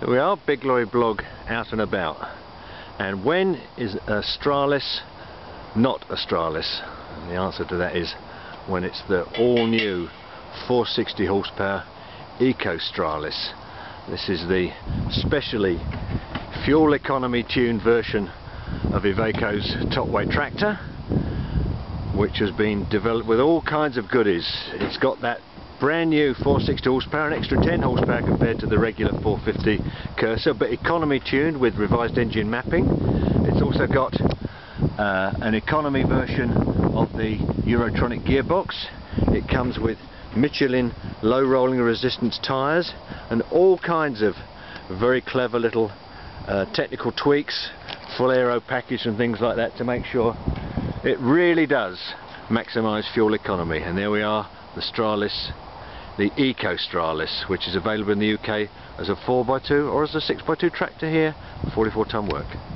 Here we are, BigLorryBlog out and about. And when is a Stralis not a Stralis? And the answer to that is when it's the all-new 460 horsepower Eco Stralis. This is the specially fuel economy tuned version of Iveco's top weight tractor, which has been developed with all kinds of goodies. It's got that brand new 460 horsepower, an extra 10 horsepower compared to the regular 450 Cursor, but economy tuned with revised engine mapping. It's also got an economy version of the Eurotronic gearbox. It comes with Michelin low rolling resistance tyres and all kinds of very clever little technical tweaks, full aero package and things like that to make sure it really does maximise fuel economy. And there we are, the Stralis, the Eco Stralis, which is available in the UK as a 4x2 or as a 6x2 tractor here, 44 ton work.